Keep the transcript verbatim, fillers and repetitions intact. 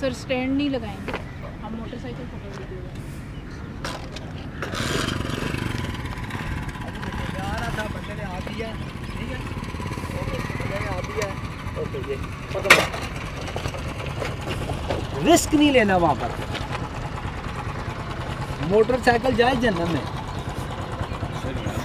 Sir stand नहीं लगाएंगे हम, मोटरसाइकिल पकड़ लीजिएगा। आ गया ठीक है, ओके आ गया ओके। ये पकड़ो, रिस्क नहीं लेना वहाँ पर, मोटरसाइकिल जाए जन्नत में।